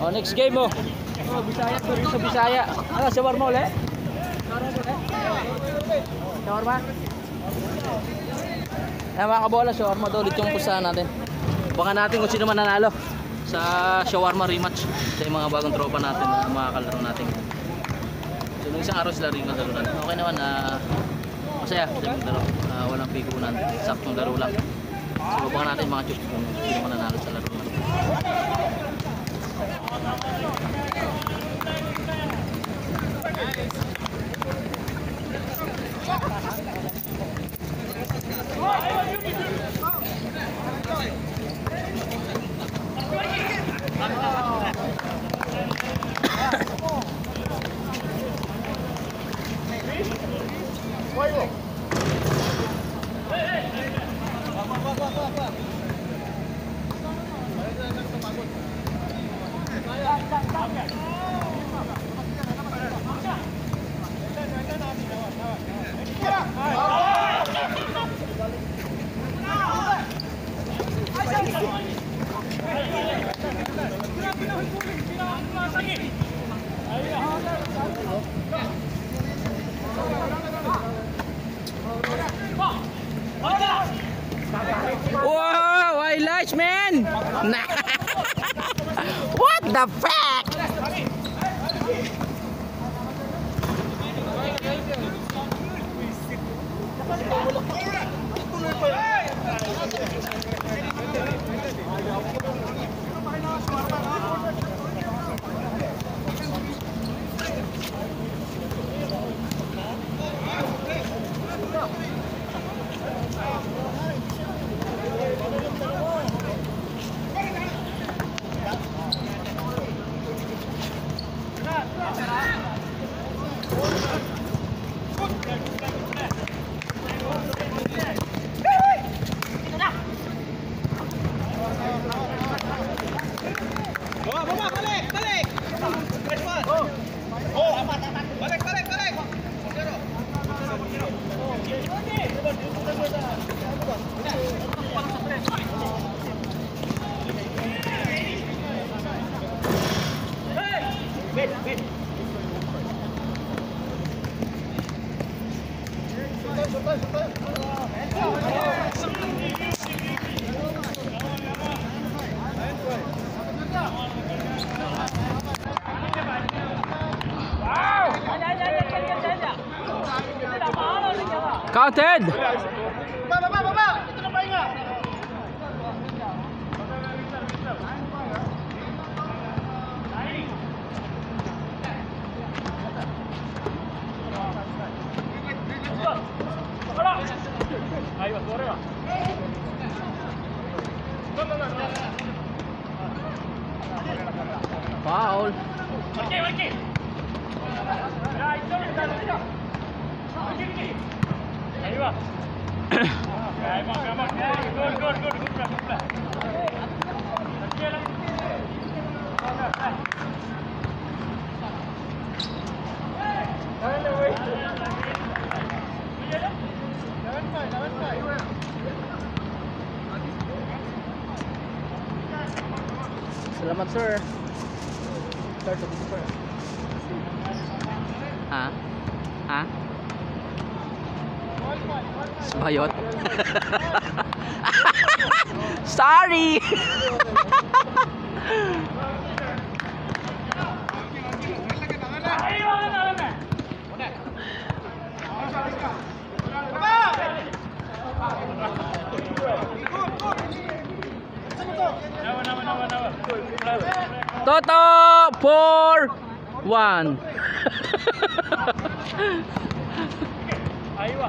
Oh, next game mo. Oh, Bisaya, tuloy sa Bisaya. Ala, shawar mo ulit. Shawar ba? Ayan mga kabola, shawarma daw ulit yung pusahan natin. Baka natin kung sino man nanalo sa shawarma rematch sa mga bagong tropa natin na mga kalaro natin. So, nung isang araw sila rin naglaruan. Okay naman, masaya sa ibang laro. Walang pikunan, saktong laro lang. So, baka natin mga chooks kung sino man nanalo sa laro natin. What the fuck? Counted! Baba! Ito na pahinga! Foul! Okay! Ahí va. Vamos. Gol. Dale, güey. La venta. Salamat, sir. Start the super. Ah. Bayot. Sorry. Toto 4-1. Ahí va.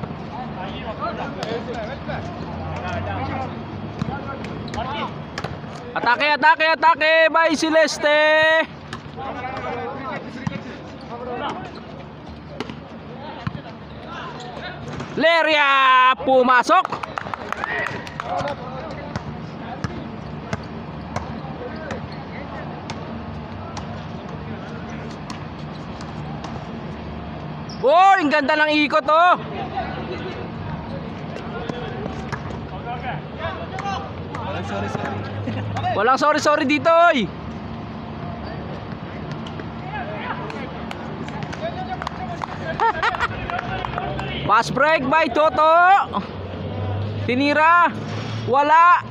Atake, atake, atake by Celeste. Leria pumasok. Oh, ang ganda ng ikot oh. Sorry. Walang sorry dito oy. Pass break by Toto. Tinira. Wala.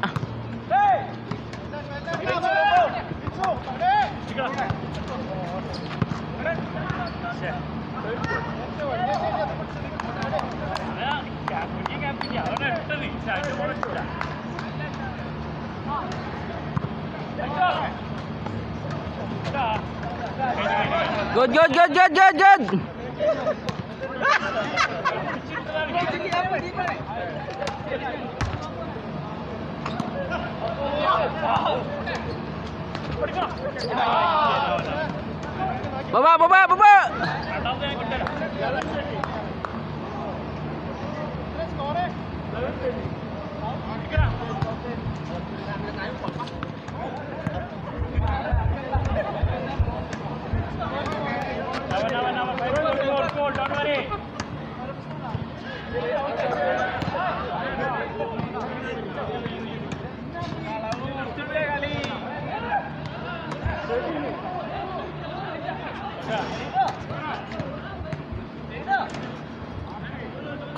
Good. Baba.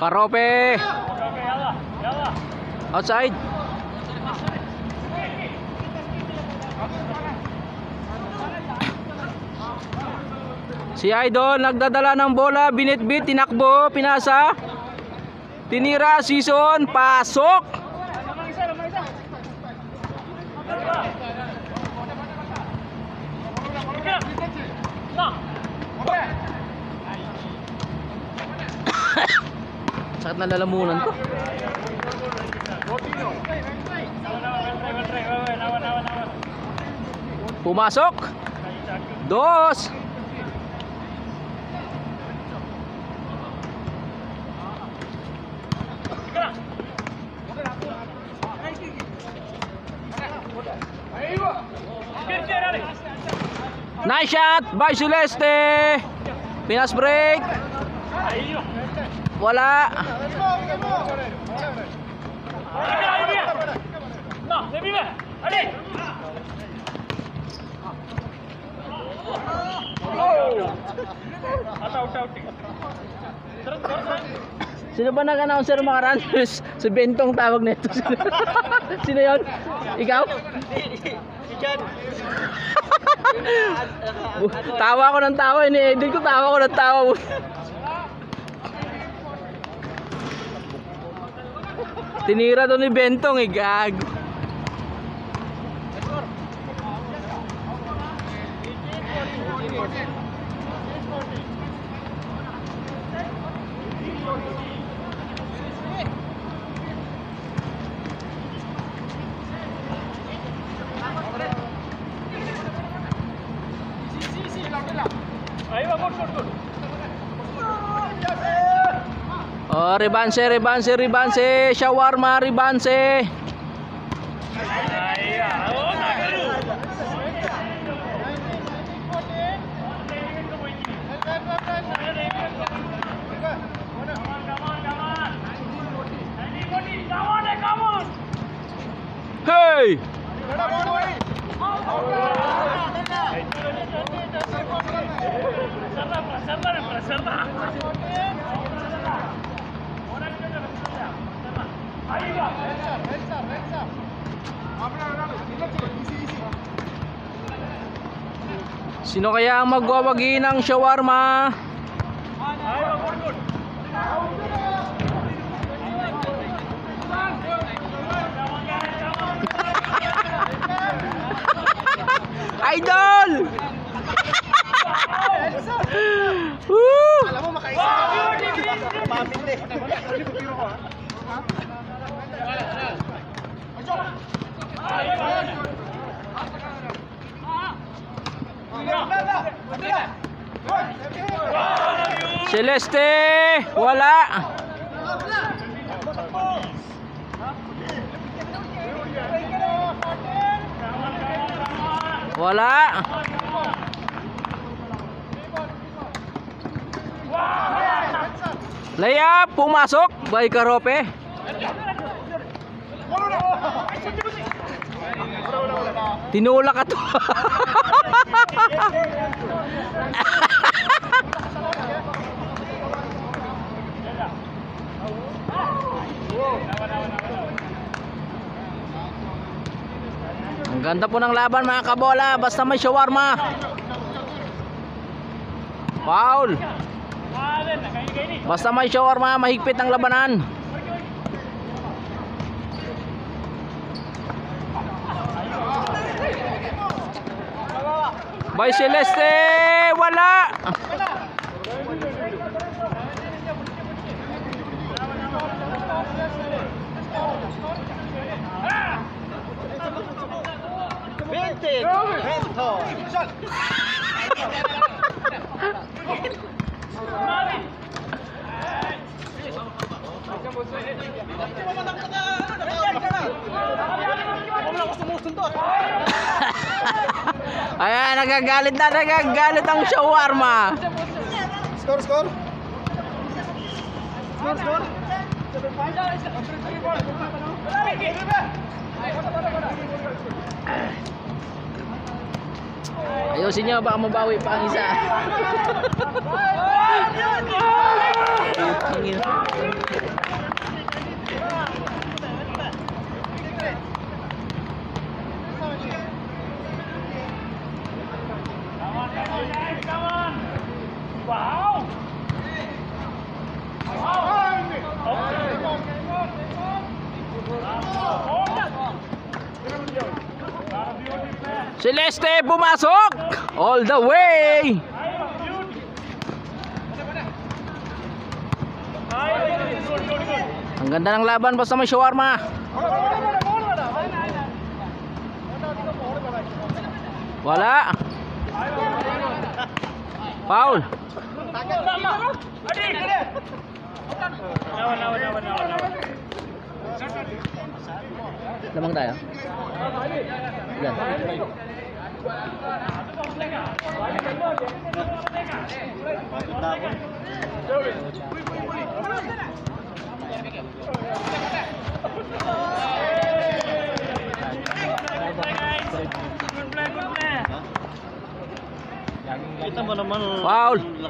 Karope outside. Si Idol nagdadala ng bola, binitbit, tinakbo, pinasa, tinira, season, pasok. Sakit na lalamunan ko. Pumasok. Dos. Nice shot by Celeste. Pinas break. Wala. Sino ba nag-announcer mga runners? Si Bentong tawag nito. Sino yun? Ikaw? Tawa ko ng tawa, ini-edit ko, tawa ko ng tawa. Tinira doon ni Bentong eh, gag. Oh, ribanse, shawarma, ribanse. Hey! Sino kaya ang magwawagi ng shawarma? Idol! Alam mo makaisa. Pamili. Ay, Celeste! Wala! Wala! Leria, pumasok by Karope. Tinulak ka to. Ang ganda po ng laban mga kabola, basta may shawarma. Foul. Basta may shawarma, mahigpit ang labanan. By Celeste, wala. Bentong. Ayan, nagagalit ang shawarma. Score. Ayusin nyo, baka mabawi pa ang isa. Celeste pumasok all the way. Ang ganda ng laban basta may shawarma. Wala. Foul. Lamang tayo. Foul. Foul.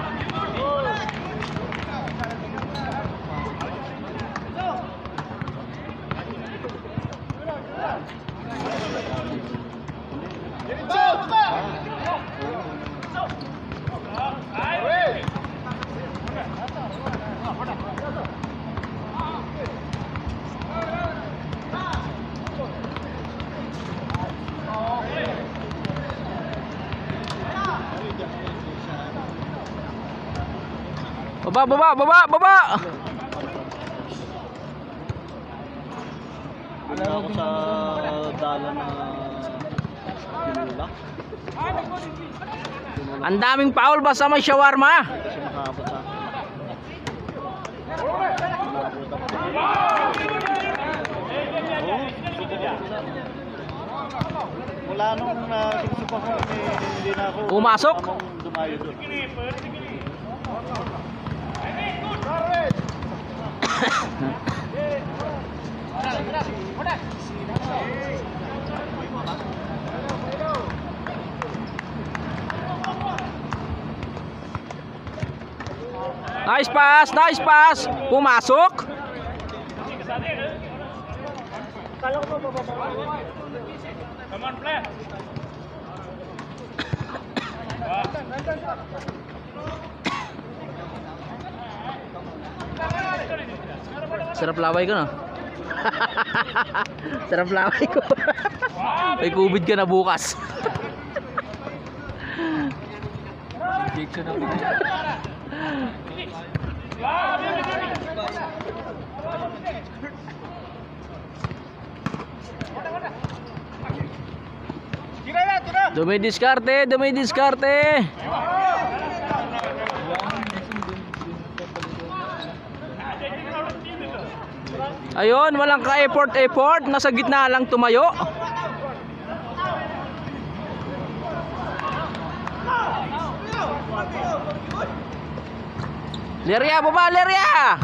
Baba. Wala ako sa dala na tinulak. Ang daming foul basta may shawarma. Wala nung nagsusupak ko hindi na ako. Pumasok. Nice pass, pumasok. Come on, play. Sarap laway ko, no? Sarap laway ko. May kubid ka na bukas. Dumidiskarte, dumidiskarte. Ayun, walang ka-effort-effort. Nasa gitna lang tumayo. Leria, baba, Leria.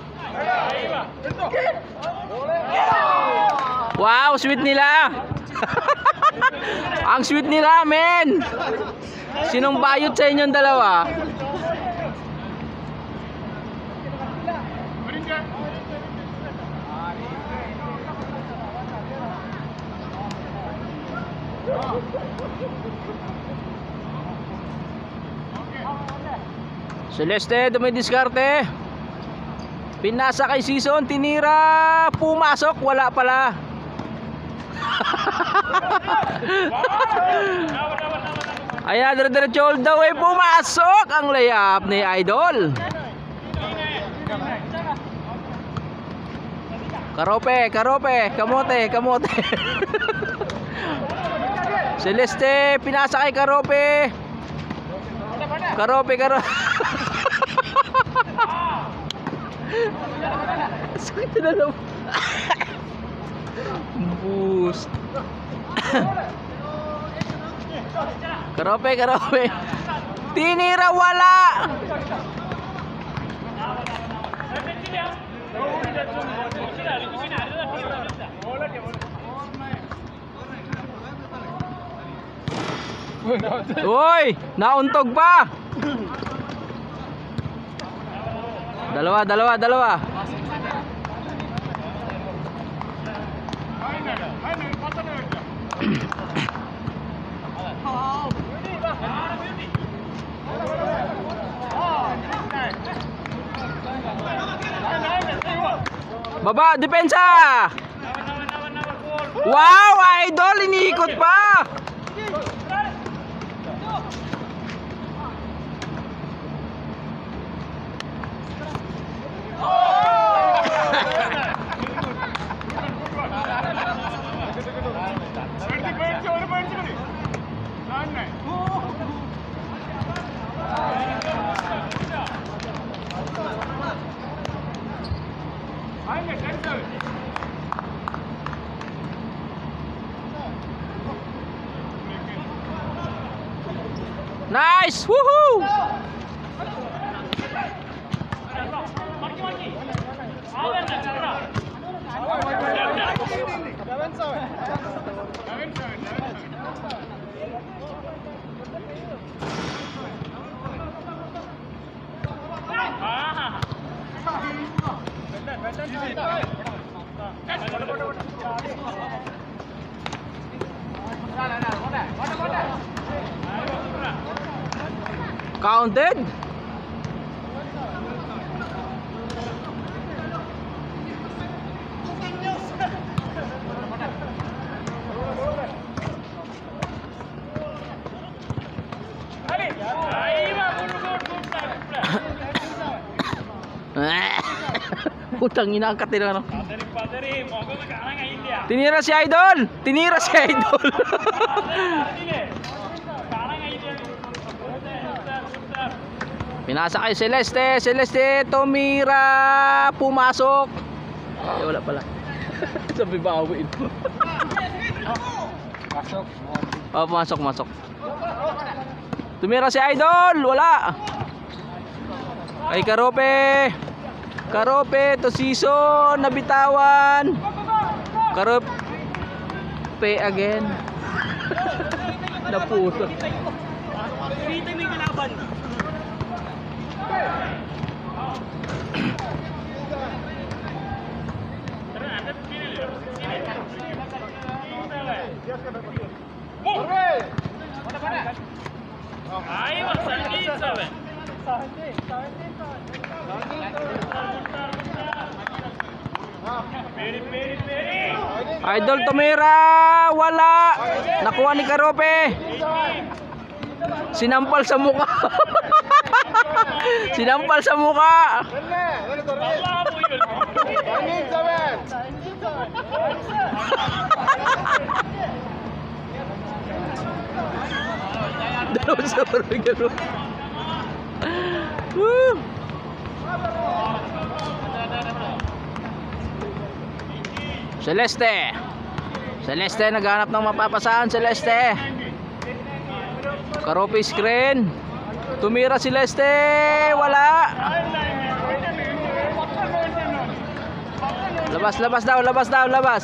Wow, sweet nila. Ang sweet nila, men. Sinong bayot sa inyong dalawa? Celeste, dumidiskarte. Pinasa kay Season, tinira, pumasok, wala pala. Ayan, diretso all the way, pumasok ang layup ni Idol. Karope, Karope, kamote, kamote. Celeste, pinasa kay Karope. Karope, Karope. Sakit na lang. Boost. Karope, Karope. Tinira, wala. Uy, nauntog pa. Dalawa, dalawa, dalawa. Baba, depensa. Wow, Idol, iniikot pa. Nice! Woohoo! Counted. Putang ina, angkat nila ano. Tinira si Idol! Tinira si Idol! Pinasa kay Celeste! Celeste, tumira! Pumasok! Ay, wala pala. Sabi ba awin? Pasok. Oh, pumasok, pumasok. Tumira si Idol! Wala! Ay, Karope! Karope, Tosiso, nabitawan. Karope again. Naputo. Pinitay mo yung kalaban. Ay, masangit sabi. Idol tumira, wala. Nakuha ni Karope. Sinampal sa mukha. Sinampal sa mukha. Dalawang sabay gano'n. Woo! Celeste. Celeste naghanap ng mapapasahan. Celeste. Karope screen. Tumira si Celeste. Wala. Labas, labas daw, labas daw, labas.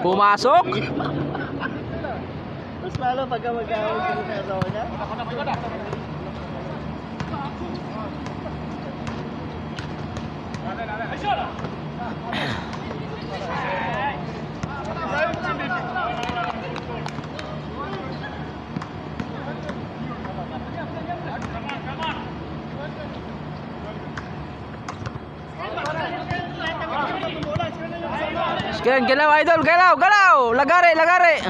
Pumasok. Mas lalo pagka mag-awag yung asawa niya. Kailan, galaw, Idol, galaw, galaw. Lagare, lagare.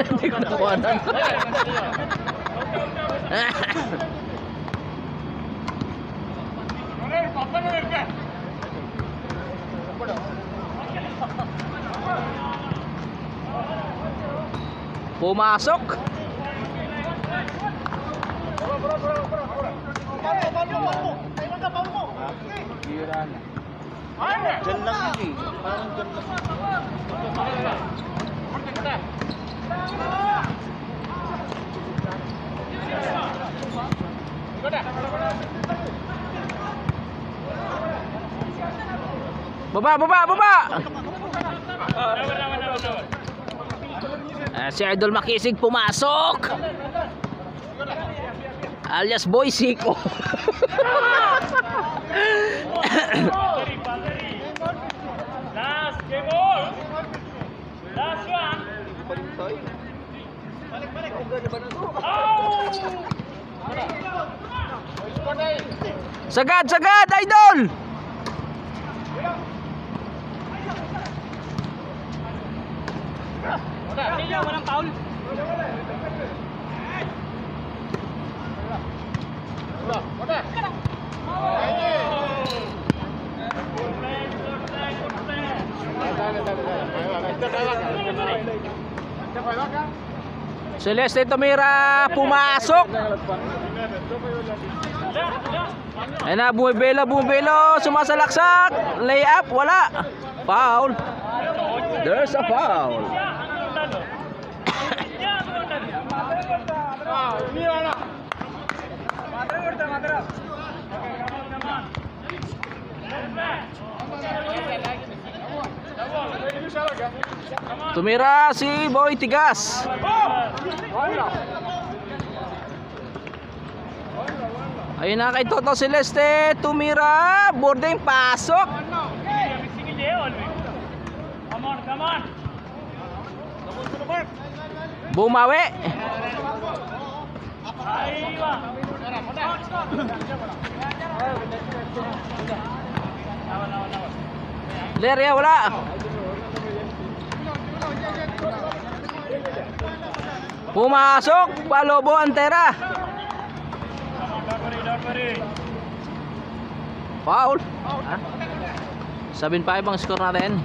Hindi ko nakuha na. Pumasok. Baba, baba, baba. Si Idol Makisig pumasok. Alias Boy Siko. Last game ball. Last one. Balik, balik. Sagad, sagad, Idol. Walang paul. Wala. Celeste tumira, pumasok. Ayan na, bumibelo, sumasalaksak. Layup, wala. Foul. There's a foul. Tumira si Boy Tigas. Ayun na kay Toto Celeste. Tumira, boarding, pasok. Bumawi. Leria, wala. Pumasok, palobo antera. Foul. Sabihin pa ibang score natin.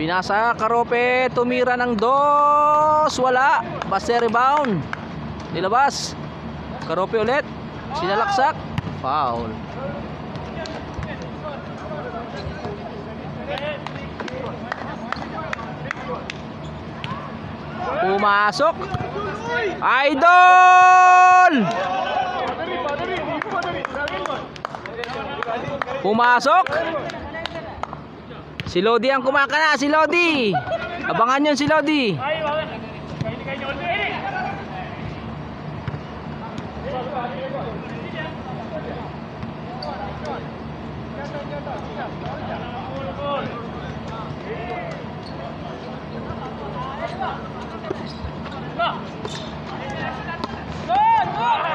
Pinasa Karope, tumira ng dos, wala. Basta rebound. Nilabas. Karope ulit. Sinalaksak. Foul. Pumasok. Idol! Pumasok. Si Lodi ang kumakana. Si Lodi. Abangan yun si Lodi.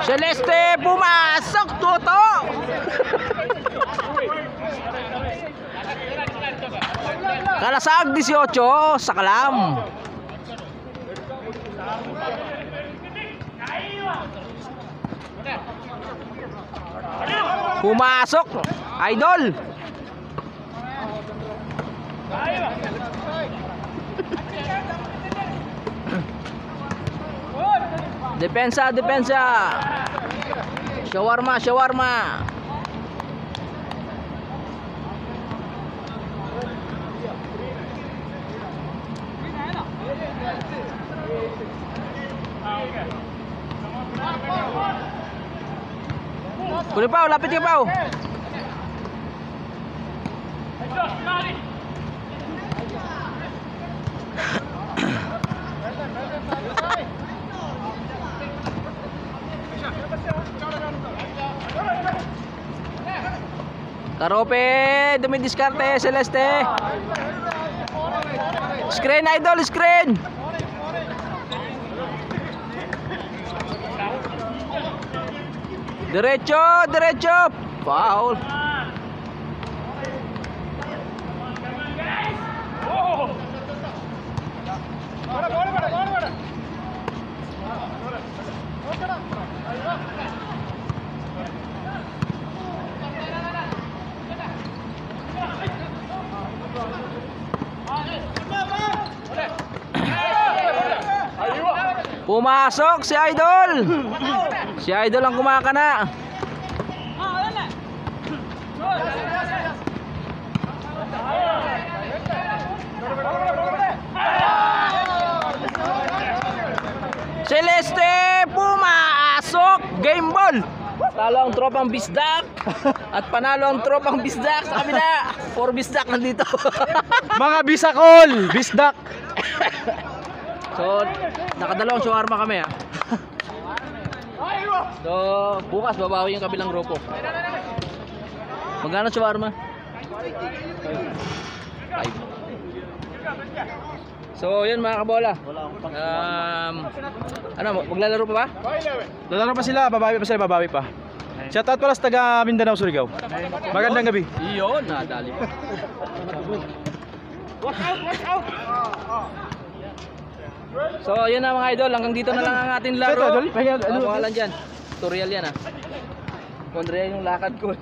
Celeste, pumasok, Toto. Kalasag 18 sa Kalam. Pumasok, Idol. Depensa, depensa. Shawarma, shawarma. Kulipaw, lapit ka paw. Karope, dumidiskarte, Celeste. Screen, Idol, screen. Derecho, derecho. Foul. Pumasok si Idol. Si Idol ang kumakana. Celeste, pumasok. Game ball. Talo ang tropang Bisdak at panalo ang tropang Bisdak sa kabila. 4 Bisdak nandito. Mga Bisakol, Bisdak. So, nakadalawang shawarma kami ha. So, bukas babawi yung kabilang grupo. Magkano shawarma? 5. So, yun mga kabola. Ano, maglalaro pa ba? Lalaro pa sila, babawi pa sila, babawi pa. Shoutout pala sa taga Mindanao, Surigao. Magandang gabi. Iyon, nadali. Watch out, watch out. So yun na mga idol, hanggang dito na lang ang ating laro. Pangalan dyan, tutorial yan ah. Kontraya yung lakad ko.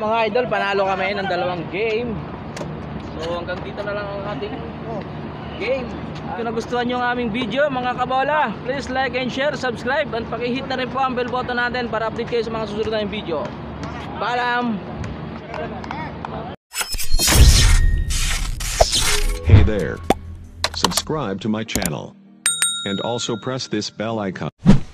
Mga idol, panalo kami ng dalawang game. So hanggang dito na lang ang ating game. Kung nagustuhan nyo ang aming video mga kabola, please like and share, subscribe, and pakihit na rin po ang bell button natin para update kayo sa mga susunod na video. Paalam! Hey there! Subscribe to my channel and also press this bell icon.